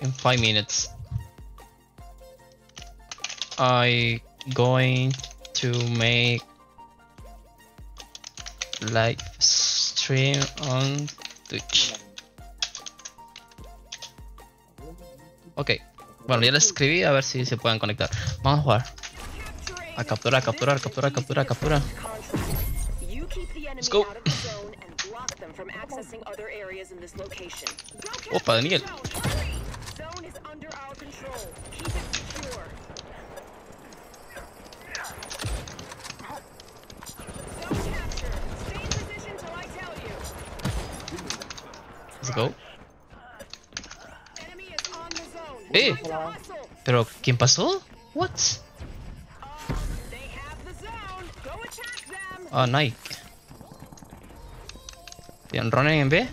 in 5 minutes. I going to make live stream on Twitch. Ok, bueno, ya les escribí, a ver si se pueden conectar. Vamos a jugar. A capturar, capturar, capturar, capturar, capturar. Let's go. Opa, Daniel. Let's go. ¿Pero quién pasó? What? Ah, Nike. Bien, running en B.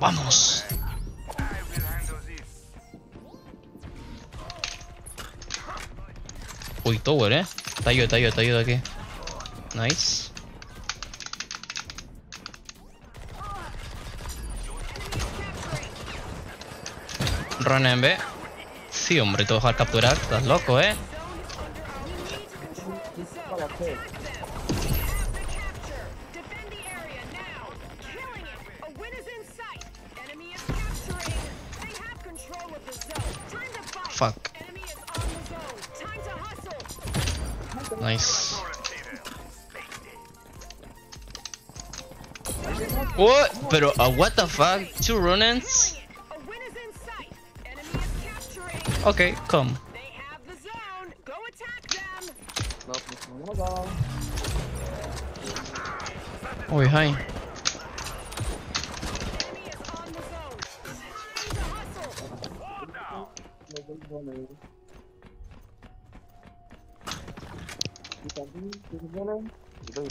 Vamos. Uy, tower, te ayudo aquí. Nice. Run en B. Sí, hombre, te voy a dejar capturar. Estás loco, Fuck. Nice. What? Pero, what the fuck? 2 run-ins? Okay, come. Oh, hi.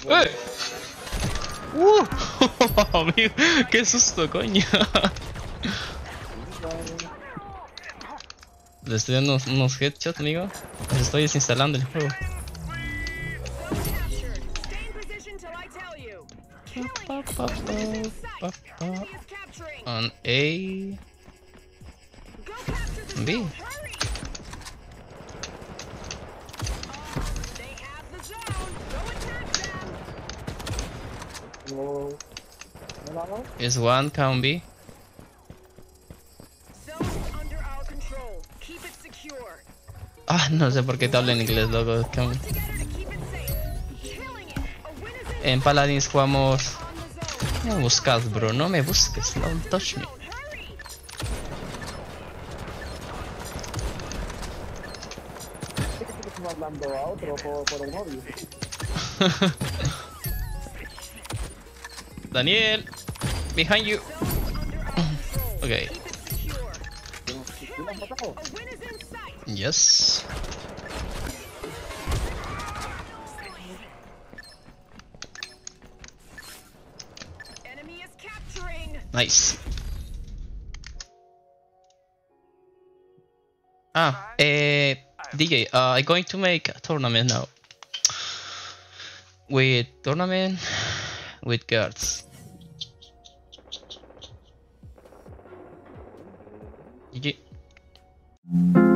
Hey. Amigo, qué susto, coño. Le estoy dando unos headshots, amigo. Les estoy desinstalando el juego. On A. B. Is one count B? Ah, no sé por qué te hablo en inglés, loco. En Paladins jugamos. No me buscas, bro, no me busques, don't touch me. Daniel, behind you. Okay. Yes. Nice. Ah, DJ, I'm going to make a tournament now. With tournament, with cards. DJ.